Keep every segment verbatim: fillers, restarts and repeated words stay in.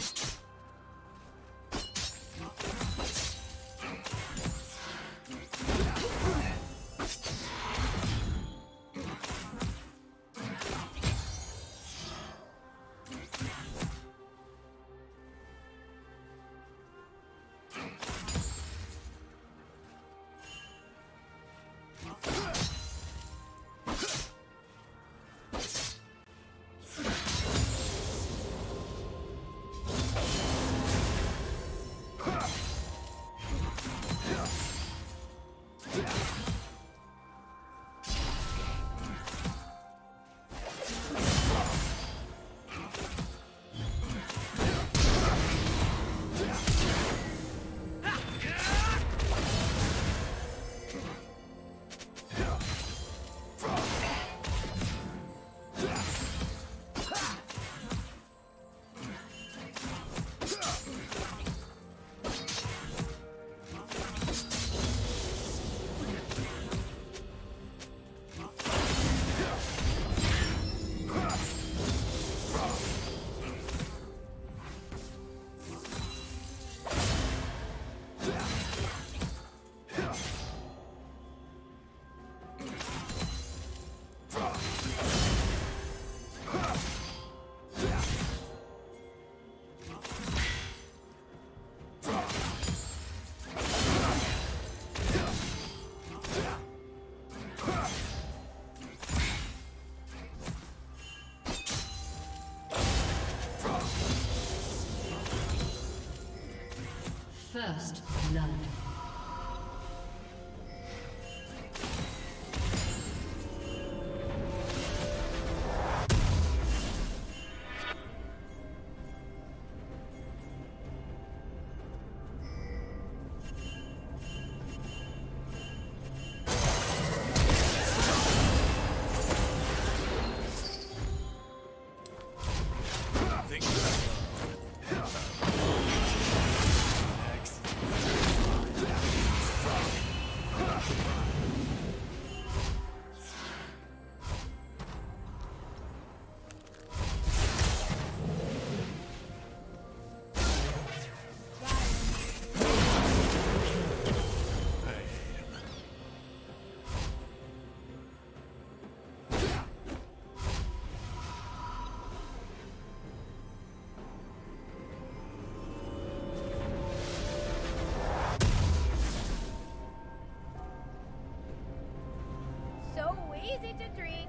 First blood. Easy to drink.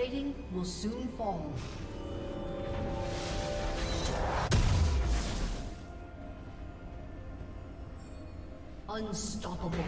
plating will soon fall. Unstoppable.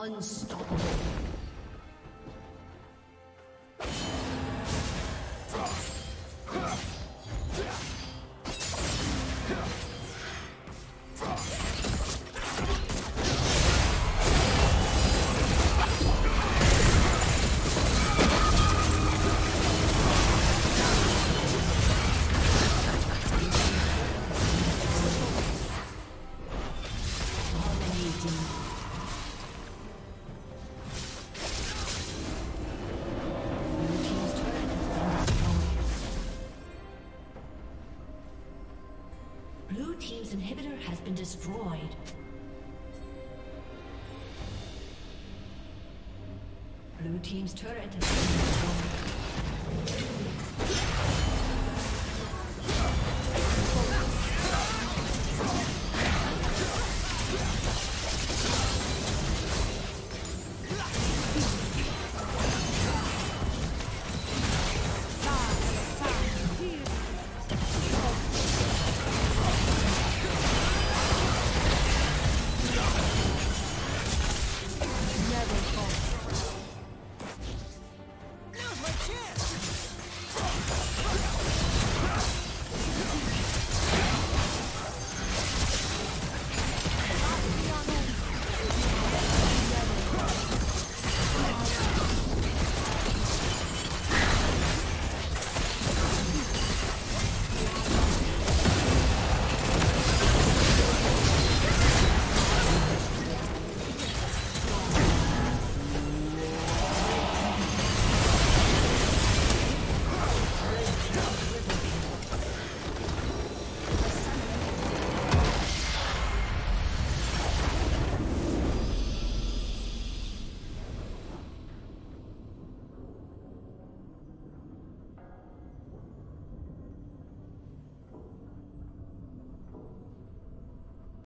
Unstoppable. Inhibitor has been destroyed. Blue team's turret has been destroyed.